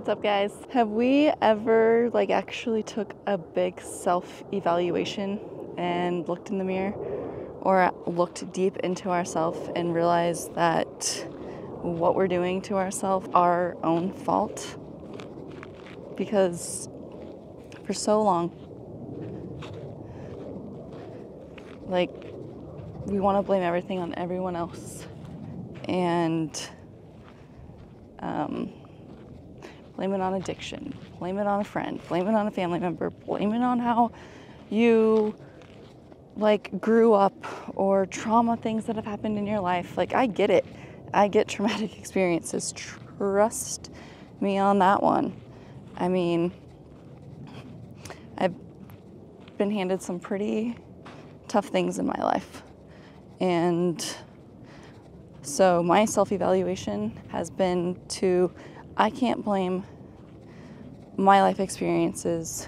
What's up, guys? Have we ever actually took a big self-evaluation and looked in the mirror or looked deep into ourselves and realized that what we're doing to ourselves is our own fault? Because for so long, we want to blame everything on everyone else and blame it on addiction, blame it on a friend, blame it on a family member, blame it on how you grew up or trauma things that have happened in your life. I get it. I get traumatic experiences. Trust me on that one. I mean, I've been handed some pretty tough things in my life. And so my self-evaluation has been to, I can't blame my life experiences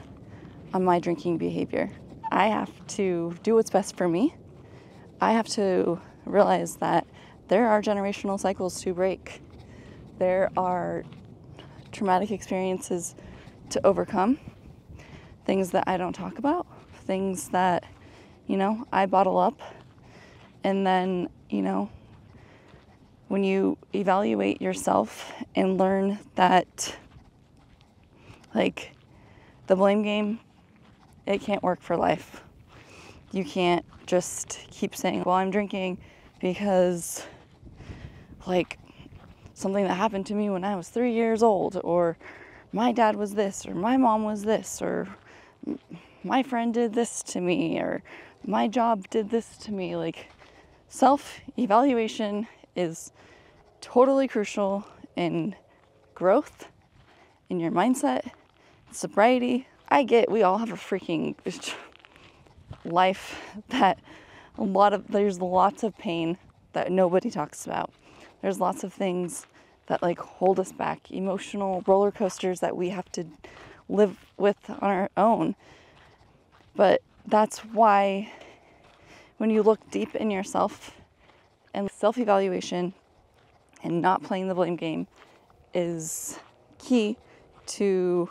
on my drinking behavior. I have to do what's best for me. I have to realize that there are generational cycles to break. There are traumatic experiences to overcome, things that I don't talk about, things that, I bottle up. And then, when you evaluate yourself and learn that, the blame game, it can't work for life. You can't just keep saying, well, I'm drinking because, something that happened to me when I was 3 years old, or my dad was this, or my mom was this, or my friend did this to me, or my job did this to me. Self-evaluation is totally crucial in growth, in your mindset, sobriety. I get we all have a freaking life that there's lots of pain that nobody talks about. There's lots of things that hold us back, emotional roller coasters that we have to live with on our own. But that's why when you look deep in yourself and self-evaluation and not playing the blame game is key to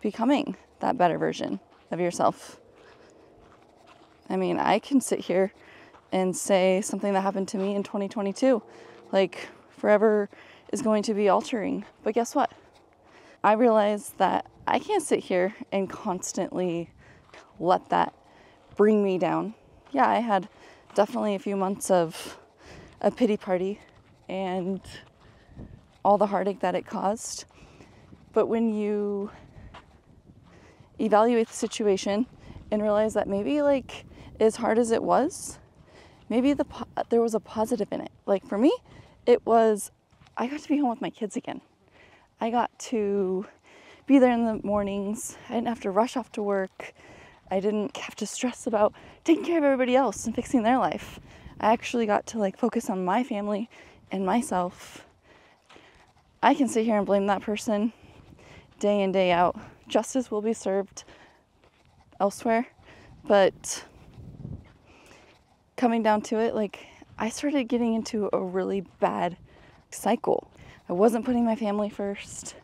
becoming that better version of yourself. I mean, I can sit here and say something that happened to me in 2022, forever is going to be altering. But guess what? I realized that I can't sit here and constantly let that bring me down. Yeah, I had definitely a few months of a pity party and all the heartache that it caused. But when you evaluate the situation and realize that maybe as hard as it was, maybe there was a positive in it. For me, it was, I got to be home with my kids again. I got to be there in the mornings. I didn't have to rush off to work. I didn't have to stress about taking care of everybody else and fixing their life. I actually got to focus on my family and myself. I can sit here and blame that person day in, day out. Justice will be served elsewhere, but coming down to it, I started getting into a really bad cycle. I wasn't putting my family first.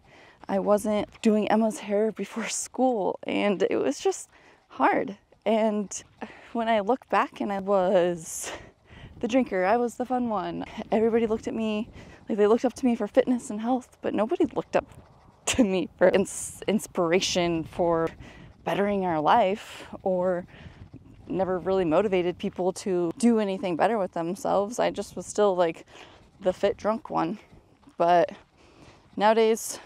I wasn't doing Emma's hair before school, and it was just hard. And when I look back, and I was the drinker, I was the fun one. Everybody looked at me, they looked up to me for fitness and health, but nobody looked up to me for inspiration, for bettering our life, or never really motivated people to do anything better with themselves. I just was still the fit drunk one. But nowadays,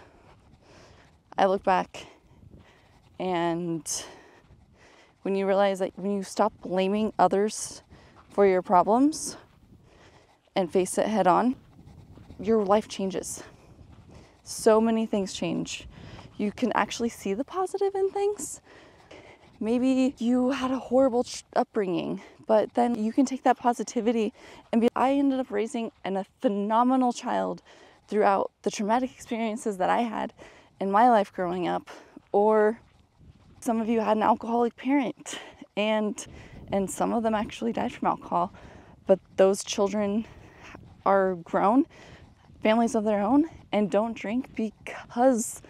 I look back, and when you realize that when you stop blaming others for your problems and face it head on, your life changes. So many things change. You can actually see the positive in things. Maybe you had a horrible upbringing, but then you can take that positivity and I ended up raising a phenomenal child throughout the traumatic experiences that I had in my life growing up. Or some of you had an alcoholic parent, and some of them actually died from alcohol, but those children are grown, families of their own, and don't drink because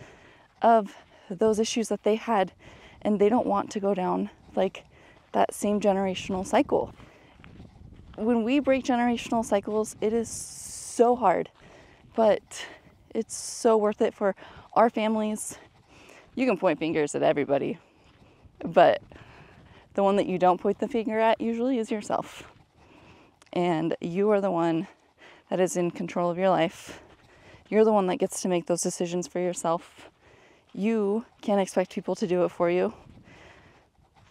of those issues that they had, and they don't want to go down like that same generational cycle. When we break generational cycles, it is so hard, but it's so worth it for our families. You can point fingers at everybody, but the one that you don't point the finger at usually is yourself. And you are the one that is in control of your life. You're the one that gets to make those decisions for yourself. You can't expect people to do it for you.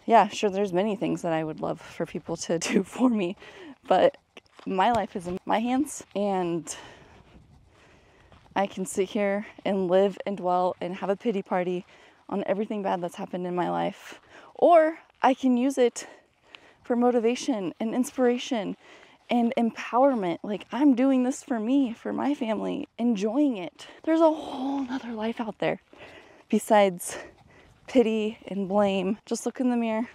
Yeah, sure, there's many things that I would love for people to do for me, but my life is in my hands, and I can sit here and live and dwell and have a pity party on everything bad that's happened in my life. Or I can use it for motivation and inspiration and empowerment. Like, I'm doing this for me, for my family, enjoying it. There's a whole nother life out there besides pity and blame. Just look in the mirror,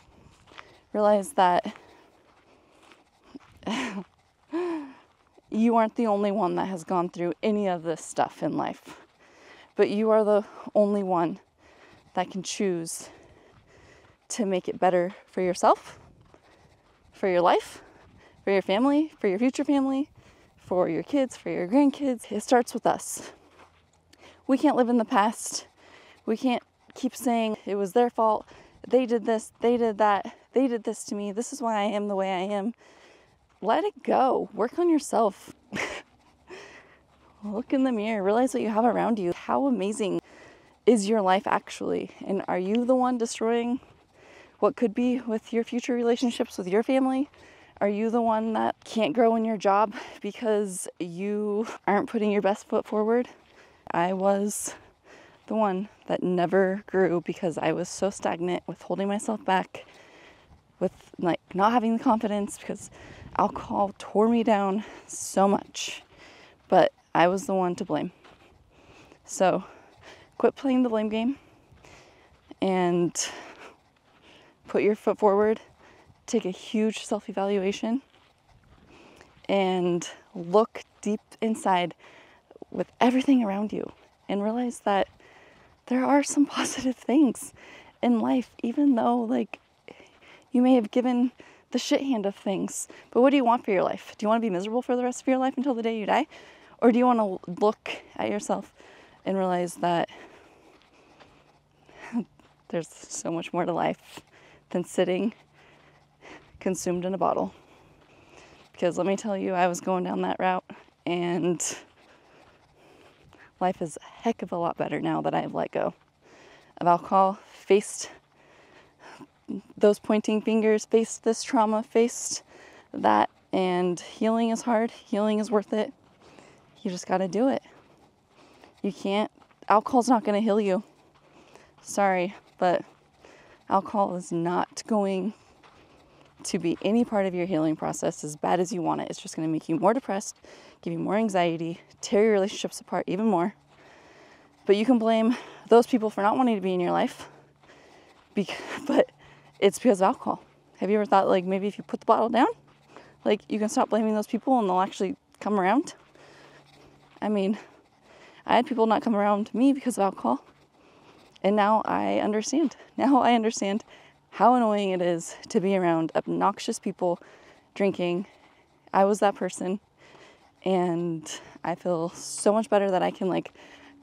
realize that you aren't the only one that has gone through any of this stuff in life, but you are the only one that can choose to make it better for yourself, for your life, for your family, for your future family, for your kids, for your grandkids. It starts with us. We can't live in the past. We can't keep saying it was their fault. They did this, they did that, they did this to me. This is why I am the way I am. Let it go. Work on yourself. Look in the mirror. Realize what you have around you. How amazing is your life actually? And are you the one destroying what could be with your future relationships with your family? Are you the one that can't grow in your job because you aren't putting your best foot forward? I was the one that never grew because I was so stagnant with holding myself back, with like not having the confidence, because alcohol tore me down so much. But I was the one to blame. So quit playing the blame game and put your foot forward, take a huge self-evaluation, and look deep inside with everything around you and realize that there are some positive things in life, even though like you may have given the shit hand of things. But what do you want for your life? Do you want to be miserable for the rest of your life until the day you die? Or do you want to look at yourself and realize that there's so much more to life than sitting consumed in a bottle? Because let me tell you, I was going down that route, and life is a heck of a lot better now that I've let go of alcohol, faced those pointing fingers, faced this trauma, faced that, and healing is hard. Healing is worth it. You just got to do it. You can't, alcohol's not going to heal you. Sorry, but alcohol is not going to be any part of your healing process, as bad as you want it. It's just going to make you more depressed, give you more anxiety, tear your relationships apart even more. But you can blame those people for not wanting to be in your life, but it's because of alcohol. Have you ever thought, like, maybe if you put the bottle down, like, you can stop blaming those people and they'll actually come around? I mean, I had people not come around me because of alcohol. And now I understand. Now I understand how annoying it is to be around obnoxious people drinking. I was that person. And I feel so much better that I can, like,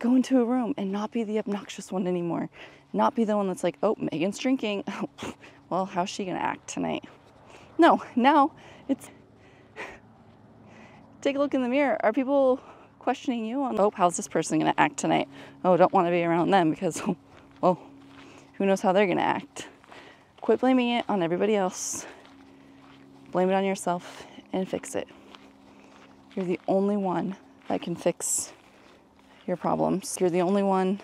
go into a room and not be the obnoxious one anymore. Not be the one that's like, oh, Megan's drinking. Well, how's she going to act tonight? No, now it's take a look in the mirror. Are people questioning you on, oh, how's this person going to act tonight? Oh, don't want to be around them because, well, who knows how they're going to act? Quit blaming it on everybody else. Blame it on yourself and fix it. You're the only one that can fix your problems. You're the only one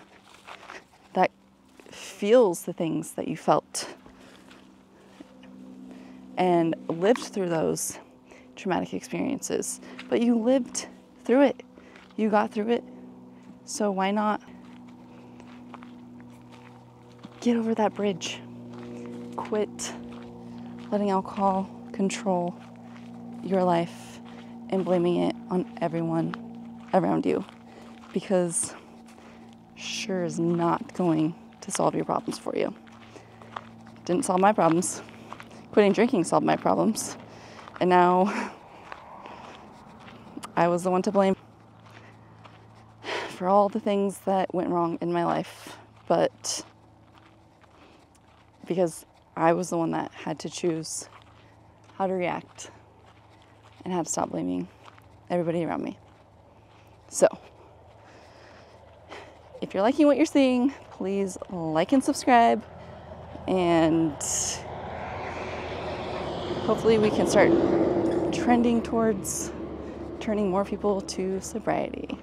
that feels the things that you felt and lived through those traumatic experiences. But you lived through it. You got through it. So why not get over that bridge? Quit letting alcohol control your life and blaming it on everyone around you. because sure is not going to solve your problems for you. Didn't solve my problems. Quitting drinking solved my problems. And now I was the one to blame for all the things that went wrong in my life. But because I was the one that had to choose how to react and how to stop blaming everybody around me. So if you're liking what you're seeing, please like and subscribe, and hopefully we can start trending towards turning more people to sobriety.